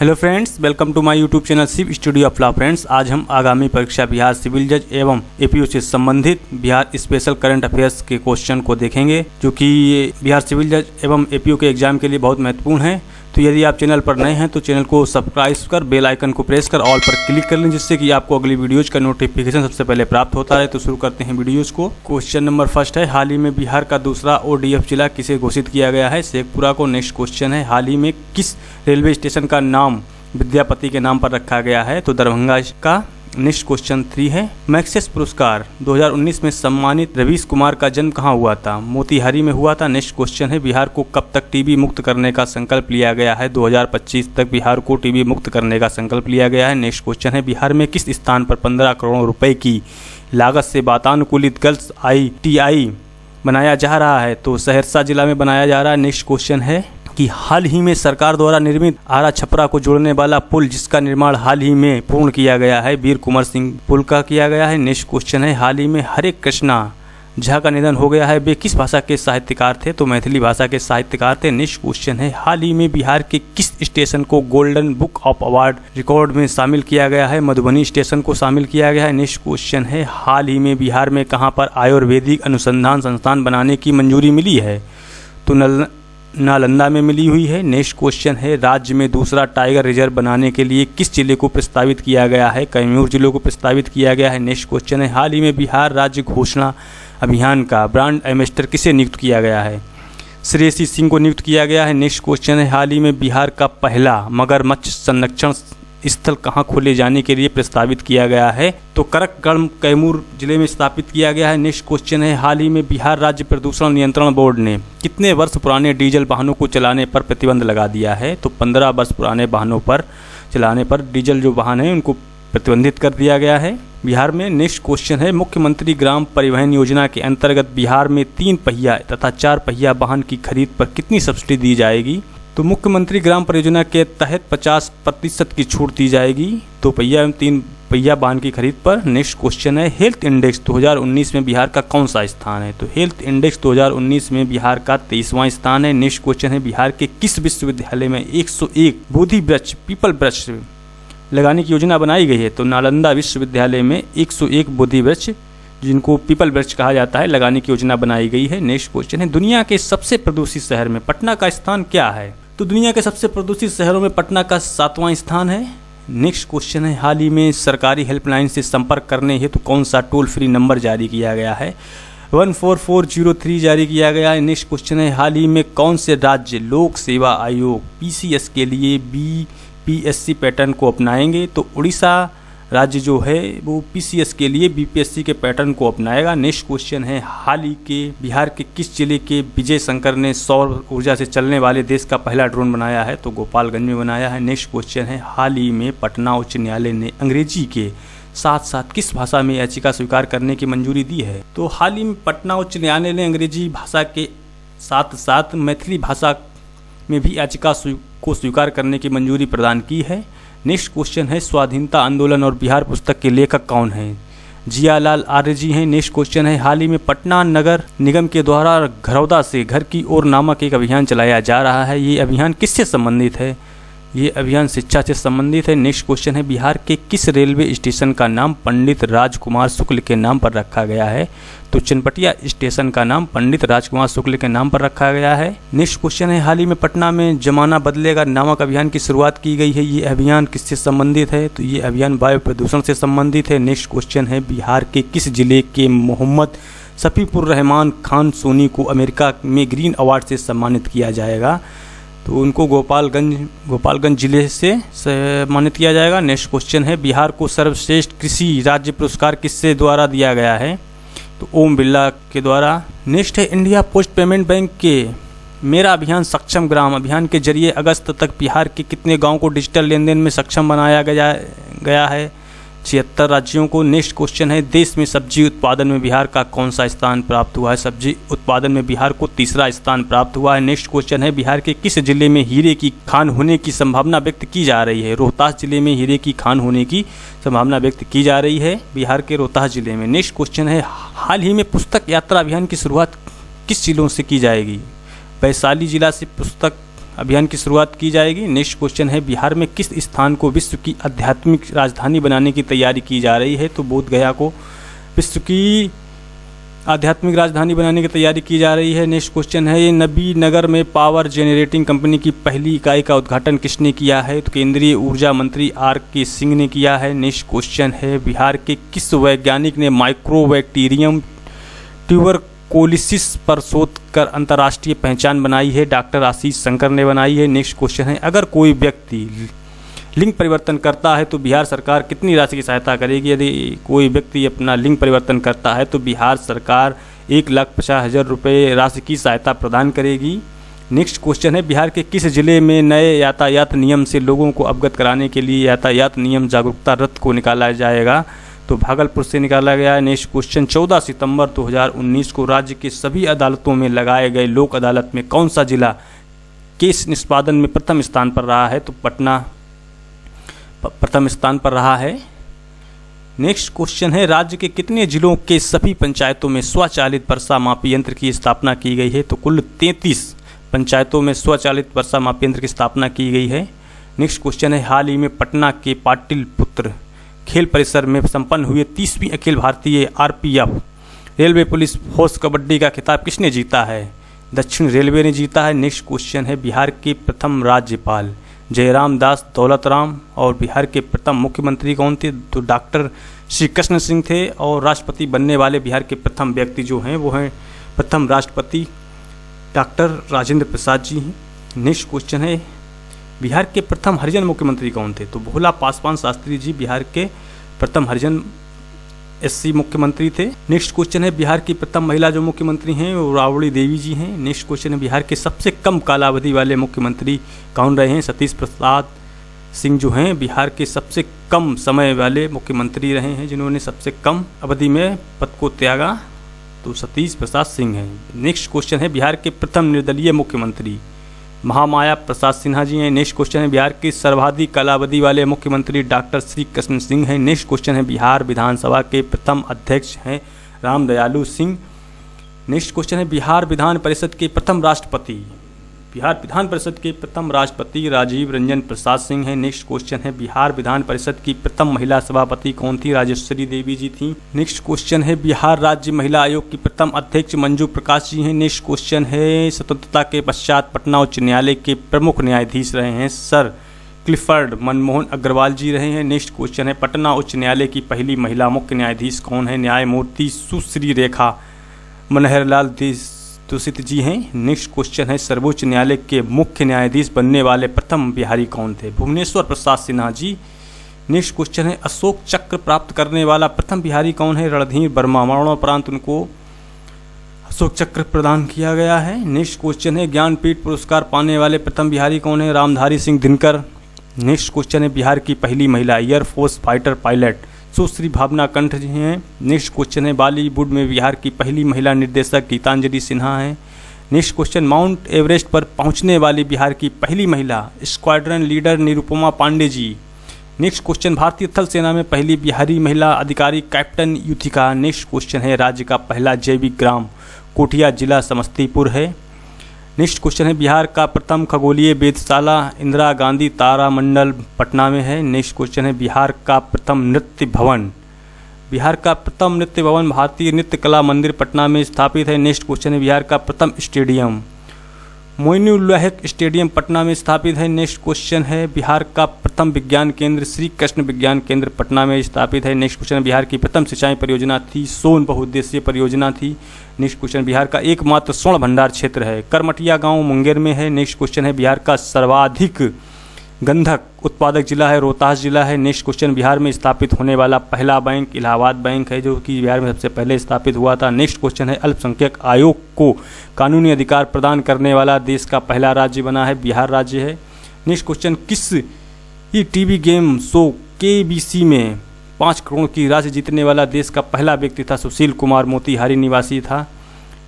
Hello friends, welcome to my YouTube channel Shiv studio of law. Friends, आज हम आगामी परीक्षा बिहार सिविल जज एवं एपीयू से संबंधित बिहार स्पेशल करंट अफेयर्स के क्वेश्चन को देखेंगे, जो कि बिहार सिविल जज एवं एपीयू के एग्जाम के लिए बहुत महत्वपूर्ण है। तो यदि आप चैनल पर नए हैं तो चैनल को सब्सक्राइब कर बेल आइकन को प्रेस कर ऑल पर क्लिक कर लें, जिससे कि आपको अगली वीडियोज का नोटिफिकेशन सबसे पहले प्राप्त होता है। तो शुरू करते हैं वीडियोज को। क्वेश्चन नंबर फर्स्ट है, हाल ही में बिहार का दूसरा ओडीएफ जिला किसे घोषित किया गया है? शेखपुरा को। नेक्स्ट क्वेश्चन है, हाल ही में किस रेलवे स्टेशन का नाम विद्यापति के नाम पर रखा गया है? तो दरभंगा का। नेक्स्ट क्वेश्चन थ्री है, मैक्सेस पुरस्कार 2019 में सम्मानित रवीश कुमार का जन्म कहाँ हुआ था? मोतिहारी में हुआ था। नेक्स्ट क्वेश्चन है, बिहार को कब तक टीबी मुक्त करने का संकल्प लिया गया है? 2025 तक बिहार को टीबी मुक्त करने का संकल्प लिया गया है। नेक्स्ट क्वेश्चन है, बिहार में किस स्थान पर 15 करोड़ रुपए की लागत से वातानुकूलित गर्ल्स ITI बनाया जा रहा है? तो सहरसा जिला में बनाया जा रहा है। नेक्स्ट क्वेश्चन है कि हाल ही में सरकार द्वारा निर्मित आरा छपरा को जोड़ने वाला पुल जिसका निर्माण हाल ही में पूर्ण किया गया है, वीर कुंवर सिंह पुल का किया गया है। नेक्स्ट क्वेश्चन है, हाल ही में हरे कृष्णा झा का निधन हो गया है, वे किस भाषा के साहित्यकार थे? तो मैथिली भाषा के साहित्यकार थे। नेक्स्ट क्वेश्चन है, हाल ही में बिहार के किस स्टेशन को golden book of award record में शामिल किया गया है? मधुबनी स्टेशन को शामिल किया गया है। नेक्स्ट क्वेश्चन है, हाल ही में बिहार में कहाँ पर आयुर्वेदिक अनुसंधान संस्थान बनाने की मंजूरी मिली है? तो नालंदा में मिली हुई है। नेक्स्ट क्वेश्चन है, राज्य में दूसरा टाइगर रिजर्व बनाने के लिए किस जिले को प्रस्तावित किया गया है? कैम्यूर जिले को प्रस्तावित किया गया है। नेक्स्ट क्वेश्चन है, हाल ही में बिहार राज्य घोषणा अभियान का ब्रांड एम्बेसडर किसे नियुक्त किया गया है? श्रीयसी सिंह को नियुक्त किया गया है। नेक्स्ट क्वेश्चन है, हाल ही में बिहार का पहला मगरमच्छ संरक्षण स्थल कहाँ खोले जाने के लिए प्रस्तावित किया गया है? तो ककगढ़म कैमूर जिले में स्थापित किया गया है। नेक्स्ट क्वेश्चन है, हाल ही में बिहार राज्य प्रदूषण नियंत्रण बोर्ड ने कितने वर्ष पुराने डीजल वाहनों को चलाने पर प्रतिबंध लगा दिया है? तो 15 वर्ष पुराने वाहनों पर चलाने पर डीजल जो वाहन है उनको प्रतिबंधित कर दिया गया है बिहार में। नेक्स्ट क्वेश्चन है, मुख्यमंत्री ग्राम परिवहन योजना के अंतर्गत बिहार में 3 पहिया तथा 4 पहिया वाहन की खरीद पर कितनी सब्सिडी दी जाएगी? तो मुख्यमंत्री ग्राम परियोजना के तहत 50% की छूट दी जाएगी 2 पहिया एवं 3 पहिया वाहन की खरीद पर। नेक्स्ट क्वेश्चन है, हेल्थ इंडेक्स 2019 में बिहार का कौन सा स्थान है? तो हेल्थ इंडेक्स 2019 में बिहार का 23वां स्थान है। नेक्स्ट क्वेश्चन है, बिहार के किस विश्वविद्यालय में 101 बोधि वृक्ष पीपल वृक्ष लगाने की योजना बनाई गई है? तो नालंदा विश्वविद्यालय में 101 बोधि वृक्ष, जिनको पीपल वृक्ष कहा जाता है, लगाने की योजना बनाई गई है। नेक्स्ट क्वेश्चन है, दुनिया के सबसे प्रदूषित शहर में पटना का स्थान क्या है? तो दुनिया के सबसे प्रदूषित शहरों में पटना का 7वां स्थान है। नेक्स्ट क्वेश्चन है, हाल ही में सरकारी हेल्पलाइन से संपर्क करने हेतु कौन सा टोल फ्री नंबर जारी किया गया है? 14403 जारी किया गया है। नेक्स्ट क्वेश्चन है, हाल ही में कौन से राज्य लोक सेवा आयोग PCS के लिए BPSC पैटर्न को अपनाएंगे? तो उड़ीसा राज्य जो है वो PCS के लिए BPSC के पैटर्न को अपनाएगा। नेक्स्ट क्वेश्चन है, हाल ही के बिहार के किस जिले के विजय शंकर ने सौर ऊर्जा से चलने वाले देश का पहला ड्रोन बनाया है? तो गोपालगंज में बनाया है। नेक्स्ट क्वेश्चन है, हाल ही में पटना उच्च न्यायालय ने अंग्रेजी के साथ साथ किस भाषा में याचिका स्वीकार करने की मंजूरी दी है? तो हाल ही में पटना उच्च न्यायालय ने अंग्रेजी भाषा के साथ साथ मैथिली भाषा में भी याचिका को स्वीकार करने की मंजूरी प्रदान की है। नेक्स्ट क्वेश्चन है, स्वाधीनता आंदोलन और बिहार पुस्तक के लेखक कौन हैं? जियालाल आरजी हैं। नेक्स्ट क्वेश्चन है, हाल ही में पटना नगर निगम के द्वारा घरौदा से घर की ओर नामक एक अभियान चलाया जा रहा है, ये अभियान किससे संबंधित है? ये अभियान शिक्षा से संबंधित है। नेक्स्ट क्वेश्चन है, बिहार के किस रेलवे स्टेशन का नाम पंडित राजकुमार शुक्ल के नाम पर रखा गया है? तो चिनपटिया स्टेशन का नाम पंडित राजकुमार शुक्ल के नाम पर रखा गया है। नेक्स्ट क्वेश्चन है, हाल ही में पटना में जमाना बदलेगा नामक अभियान की शुरुआत की गई है, ये अभियान किससे संबंधित है? तो ये अभियान वायु प्रदूषण से संबंधित है। नेक्स्ट क्वेश्चन है, बिहार के किस जिले के मोहम्मद शफीपुर रहमान खान सोनी को अमेरिका में ग्रीन अवार्ड से सम्मानित किया जाएगा? तो उनको गोपालगंज जिले से सम्मानित किया जाएगा। नेक्स्ट क्वेश्चन है, बिहार को सर्वश्रेष्ठ कृषि राज्य पुरस्कार किसके द्वारा दिया गया है? तो ओम बिरला के द्वारा। नेक्स्ट है, इंडिया पोस्ट पेमेंट बैंक के मेरा अभियान सक्षम ग्राम अभियान के जरिए अगस्त तक बिहार के कितने गाँव को डिजिटल लेन देन में सक्षम बनाया गया है? 76 राज्यों को। नेक्स्ट क्वेश्चन है, देश में सब्जी उत्पादन में बिहार का कौन सा स्थान प्राप्त हुआ है? सब्जी उत्पादन में बिहार को 3रा स्थान प्राप्त हुआ है। नेक्स्ट क्वेश्चन है, बिहार के किस जिले में हीरे की खान होने की संभावना व्यक्त की जा रही है? रोहतास जिले में हीरे की खान होने की संभावना व्यक्त की जा रही है बिहार के रोहतास जिले में। नेक्स्ट क्वेश्चन है, हाल ही में पुस्तक यात्रा अभियान की शुरुआत किस जिलों से की जाएगी? वैशाली जिला से पुस्तक अभियान की शुरुआत की जाएगी। नेक्स्ट क्वेश्चन है, बिहार में किस स्थान को विश्व की आध्यात्मिक राजधानी बनाने की तैयारी की जा रही है? तो बोधगया को विश्व की आध्यात्मिक राजधानी बनाने की तैयारी की जा रही है। नेक्स्ट क्वेश्चन है, नबी नगर में पावर जेनरेटिंग कंपनी की पहली इकाई का उद्घाटन किसने किया है? तो केंद्रीय ऊर्जा मंत्री आर के सिंह ने किया है। नेक्स्ट क्वेश्चन है, बिहार के किस वैज्ञानिक ने माइक्रोबैक्टीरियम ट्यूबरकोलिसिस पर शोध कर अंतर्राष्ट्रीय पहचान बनाई है? डॉक्टर आशीष शंकर ने बनाई है। नेक्स्ट क्वेश्चन है, अगर कोई व्यक्ति लिंग परिवर्तन करता है तो बिहार सरकार कितनी राशि की सहायता करेगी? यदि कोई व्यक्ति अपना लिंग परिवर्तन करता है तो बिहार सरकार 1,50,000 रुपये राशि की सहायता प्रदान करेगी। नेक्स्ट क्वेश्चन है, बिहार के किस जिले में नए यातायात नियम से लोगों को अवगत कराने के लिए यातायात नियम जागरूकता रथ को निकाला जाएगा? तो भागलपुर से निकाला गया है। नेक्स्ट क्वेश्चन, 14 सितंबर 2019 को राज्य के सभी अदालतों में लगाए गए लोक अदालत में कौन सा जिला केस निष्पादन में प्रथम स्थान पर रहा है? तो पटना प्रथम स्थान पर रहा है। नेक्स्ट क्वेश्चन है, राज्य के कितने जिलों के सभी पंचायतों में स्वचालित वर्षा मापी यंत्र की स्थापना की गई है? तो कुल 33 पंचायतों में स्वचालित वर्षा मापी यंत्र की स्थापना की गई है। नेक्स्ट क्वेश्चन है, हाल ही में पटना के पाटिल पुत्र खेल परिसर में संपन्न हुए 30वीं अखिल भारतीय RPF railway police force kabaddi का खिताब किसने जीता है? दक्षिण रेलवे ने जीता है। नेक्स्ट क्वेश्चन है, बिहार के प्रथम राज्यपाल जयराम दास दौलतराम और बिहार के प्रथम मुख्यमंत्री कौन थे? तो डॉक्टर श्री कृष्ण सिंह थे। और राष्ट्रपति बनने वाले बिहार के प्रथम व्यक्ति जो हैं वो हैं प्रथम राष्ट्रपति डॉक्टर राजेंद्र प्रसाद जी हैं। नेक्स्ट क्वेश्चन है, बिहार के प्रथम हरिजन मुख्यमंत्री कौन थे? तो भोला पासवान शास्त्री जी बिहार के प्रथम हरिजन SC मुख्यमंत्री थे। नेक्स्ट क्वेश्चन है, बिहार की प्रथम महिला जो मुख्यमंत्री हैं वो राबड़ी देवी जी हैं। नेक्स्ट क्वेश्चन है, बिहार के सबसे कम कालावधि वाले मुख्यमंत्री कौन रहे हैं? सतीश प्रसाद सिंह जो हैं बिहार के सबसे कम समय वाले मुख्यमंत्री रहे हैं, जिन्होंने सबसे कम अवधि में पद को त्यागा, तो सतीश प्रसाद सिंह हैं। नेक्स्ट क्वेश्चन है, बिहार के प्रथम निर्दलीय मुख्यमंत्री महामाया प्रसाद सिन्हा जी हैं। नेक्स्ट क्वेश्चन है, बिहार के सर्वाधिक कालावधि वाले मुख्यमंत्री डॉक्टर श्री कृष्ण सिंह हैं। नेक्स्ट क्वेश्चन है, बिहार विधानसभा के प्रथम अध्यक्ष हैं राम दयालु सिंह। नेक्स्ट क्वेश्चन है, बिहार विधान परिषद के प्रथम राष्ट्रपति राजीव रंजन प्रसाद सिंह हैं। नेक्स्ट क्वेश्चन है, बिहार विधान परिषद की प्रथम महिला सभापति कौन थी? राजेश्वरी देवी जी थी। नेक्स्ट क्वेश्चन है, बिहार राज्य महिला आयोग की प्रथम अध्यक्ष मंजू प्रकाश जी हैं। नेक्स्ट क्वेश्चन है, स्वतंत्रता के पश्चात पटना उच्च न्यायालय के प्रमुख न्यायाधीश रहे हैं सर क्लिफर्ड मनमोहन अग्रवाल जी रहे हैं। नेक्स्ट क्वेश्चन है, पटना उच्च न्यायालय की पहली महिला मुख्य न्यायाधीश कौन है? न्यायमूर्ति सुश्री रेखा मनोहरलाल तुषित जी हैं। नेक्स्ट क्वेश्चन है, सर्वोच्च न्यायालय के मुख्य न्यायाधीश बनने वाले प्रथम बिहारी कौन थे? भुवनेश्वर प्रसाद सिन्हा जी। नेक्स्ट क्वेश्चन है, अशोक चक्र प्राप्त करने वाला प्रथम बिहारी कौन है? रणधीर वर्मा। मरणोपरांत उनको अशोक चक्र प्रदान किया गया है। नेक्स्ट क्वेश्चन है, ज्ञानपीठ पुरस्कार पाने वाले प्रथम बिहारी कौन है? रामधारी सिंह दिनकर। नेक्स्ट क्वेश्चन है, बिहार की पहली महिला एयरफोर्स फाइटर पायलट सुश्री भावना कंठ जी हैं। नेक्स्ट क्वेश्चन है, बॉलीवुड में बिहार की पहली महिला निर्देशक गीतांजलि सिन्हा हैं। नेक्स्ट क्वेश्चन, माउंट एवरेस्ट पर पहुंचने वाली बिहार की पहली महिला squadron leader Nirupama Pandey ji. Next question, भारतीय थल सेना में पहली बिहारी महिला अधिकारी कैप्टन युथिका। नेक्स्ट क्वेश्चन है, राज्य का पहला जैविक ग्राम कोठिया जिला समस्तीपुर है। नेक्स्ट क्वेश्चन है, बिहार का प्रथम खगोलीय वेधशाला इंदिरा गांधी तारामंडल पटना में है। नेक्स्ट क्वेश्चन है, बिहार का प्रथम नृत्य भवन भारतीय नृत्य कला मंदिर पटना में स्थापित है। नेक्स्ट क्वेश्चन है, बिहार का प्रथम स्टेडियम मोइनुलहक स्टेडियम पटना में स्थापित है। नेक्स्ट क्वेश्चन है, बिहार का प्रथम विज्ञान केंद्र श्री कृष्ण विज्ञान केंद्र पटना में स्थापित है। नेक्स्ट क्वेश्चन है, बिहार की प्रथम सिंचाई परियोजना थी सोन बहुउद्देशीय परियोजना थी। नेक्स्ट क्वेश्चन, बिहार का एकमात्र स्वर्ण भंडार क्षेत्र है करमटिया गांव मुंगेर में है। नेक्स्ट क्वेश्चन है, बिहार का सर्वाधिक गंधक उत्पादक जिला है रोहतास जिला है। नेक्स्ट क्वेश्चन, बिहार में स्थापित होने वाला पहला बैंक इलाहाबाद बैंक है, जो कि बिहार में सबसे पहले स्थापित हुआ था। नेक्स्ट क्वेश्चन है, अल्पसंख्यक आयोग को कानूनी अधिकार प्रदान करने वाला देश का पहला राज्य बना है, बिहार राज्य है। नेक्स्ट क्वेश्चन, किस टीवी गेम शो KBC में 5 करोड़ की राशि जीतने वाला देश का पहला व्यक्ति था? सुशील कुमार मोतिहारी निवासी था।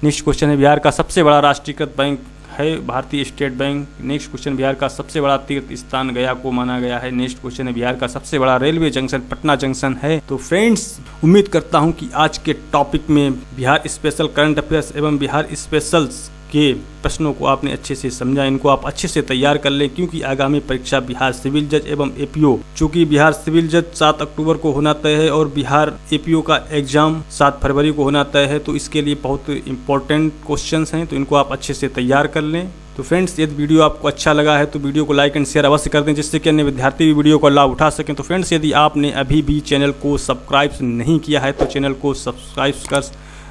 नेक्स्ट क्वेश्चन है, बिहार का सबसे बड़ा राष्ट्रीयकृत बैंक है भारतीय state bank. Next question, Bihar का सबसे बड़ा तीर्थ स्थान गया को माना गया है। नेक्स्ट क्वेश्चन है, बिहार का सबसे बड़ा रेलवे जंक्शन पटना जंक्शन है। तो फ्रेंड्स, उम्मीद करता हूं कि आज के टॉपिक में बिहार स्पेशल करंट अफेयर्स एवं बिहार स्पेशल्स के प्रश्नों को आपने अच्छे से समझा, इनको आप अच्छे से तैयार कर लें, क्योंकि आगामी परीक्षा बिहार सिविल जज एवं एपीयू, चूँकि बिहार सिविल जज 7 अक्टूबर को होना तय है और बिहार एपीयू का एग्जाम 7 फरवरी को होना तय है, तो इसके लिए बहुत इंपॉर्टेंट क्वेश्चंस हैं, तो इनको आप अच्छे से तैयार कर लें। तो फ्रेंड्स, यदि वीडियो आपको अच्छा लगा है तो वीडियो को लाइक एंड शेयर अवश्य कर दें, जिससे कि अन्य विद्यार्थी भी वीडियो का लाभ उठा सकें। तो फ्रेंड्स, यदि आपने अभी भी चैनल को सब्सक्राइब नहीं किया है तो चैनल को सब्सक्राइब कर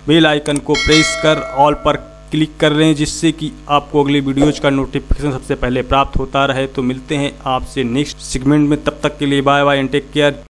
बेल आइकन को प्रेस कर ऑल पर क्लिक कर रहे हैं, जिससे कि आपको अगली वीडियोज़ का नोटिफिकेशन सबसे पहले प्राप्त होता रहे। तो मिलते हैं आपसे नेक्स्ट सेगमेंट में, तब तक के लिए bye bye and take care.